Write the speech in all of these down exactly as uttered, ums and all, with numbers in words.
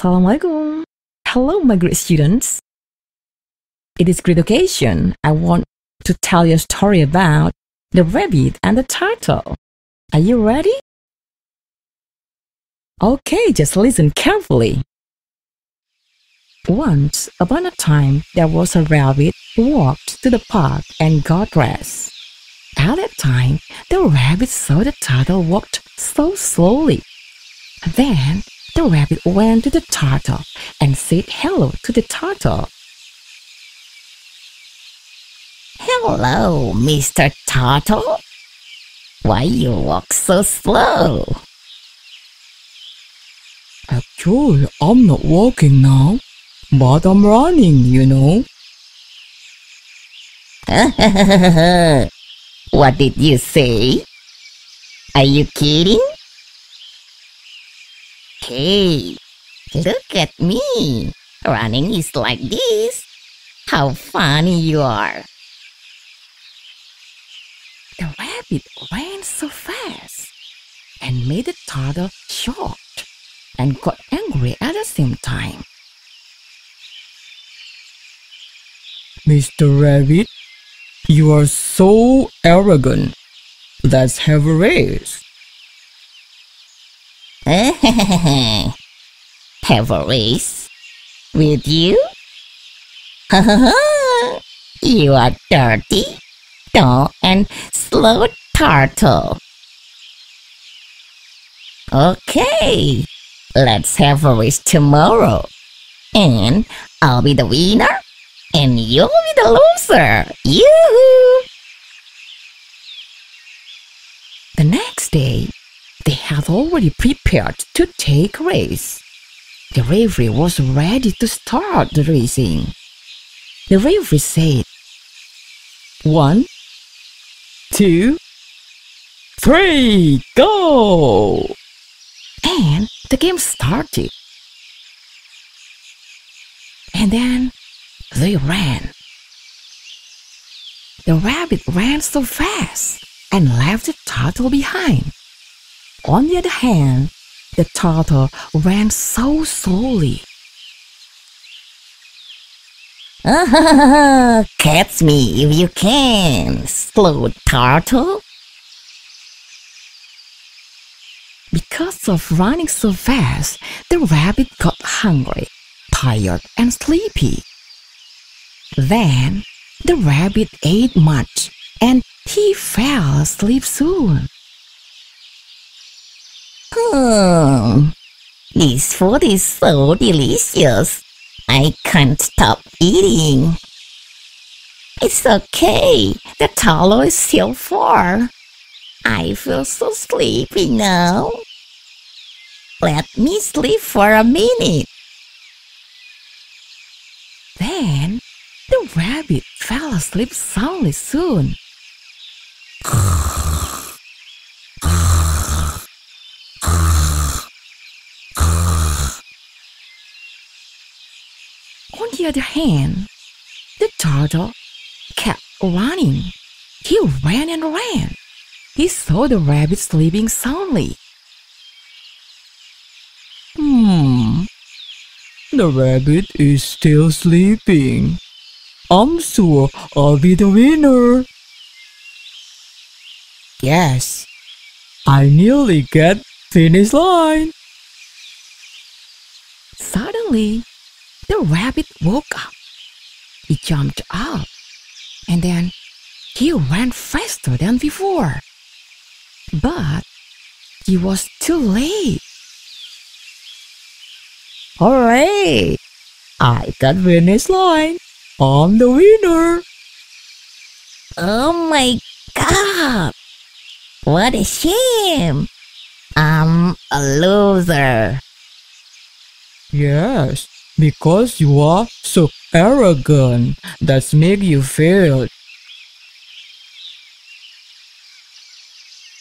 Assalamu'alaikum. Hello, my great students. It is great occasion. I want to tell you a story about the rabbit and the turtle. Are you ready? Okay, just listen carefully. Once upon a time, there was a rabbit who walked to the park and got dressed. At that time, the rabbit saw the turtle walked so slowly. Then, the rabbit went to the turtle and said hello to the turtle. "Hello, Mister Turtle. Why you walk so slow?" "Actually, I'm not walking now, but I'm running, you know." "What did you say? Are you kidding? Hey, look at me. Running is like this. How funny you are." The rabbit ran so fast and made the turtle shocked and got angry at the same time. "Mister Rabbit, you are so arrogant. Let's have a race." "Have a race? With you? You are dirty, dull and slow turtle. Okay, let's have a race tomorrow. And I'll be the winner and you'll be the loser. Yoo-hoo!" The next day, they had already prepared to take a race. The referee was ready to start the racing. The referee said, "One, two, three, go!" And the game started. And then they ran. The rabbit ran so fast and left the turtle behind. On the other hand, the turtle ran so slowly. "Oh, catch me if you can, slow turtle." Because of running so fast, the rabbit got hungry, tired and sleepy. Then, the rabbit ate much and he fell asleep soon. "Hmm, this food is so delicious. I can't stop eating. It's okay, the turtle is still far. I feel so sleepy now. Let me sleep for a minute." Then, the rabbit fell asleep soundly soon. On the other hand, the turtle kept running. He ran and ran. He saw the rabbit sleeping soundly. "Hmm, the rabbit is still sleeping. I'm sure I'll be the winner. Yes, I nearly get finish line." Suddenly, the rabbit woke up. He jumped up, and then he ran faster than before. But he was too late. "Hooray! I got finish line. I'm the winner." "Oh my God! What a shame! I'm a loser." "Yes. Because you are so arrogant, that's make you fail."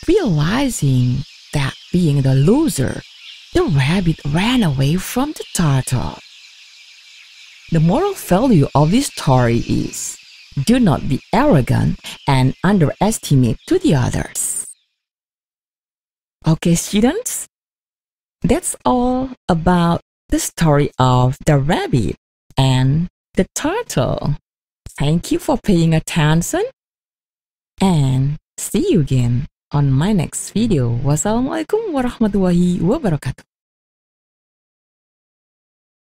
Realizing that being the loser, the rabbit ran away from the turtle. The moral value of this story is, do not be arrogant and underestimate to the others. Okay, students, that's all about the story of the rabbit and the turtle. Thank you for paying attention and see you again on my next video. Wassalamualaikum warahmatullahi wabarakatuh.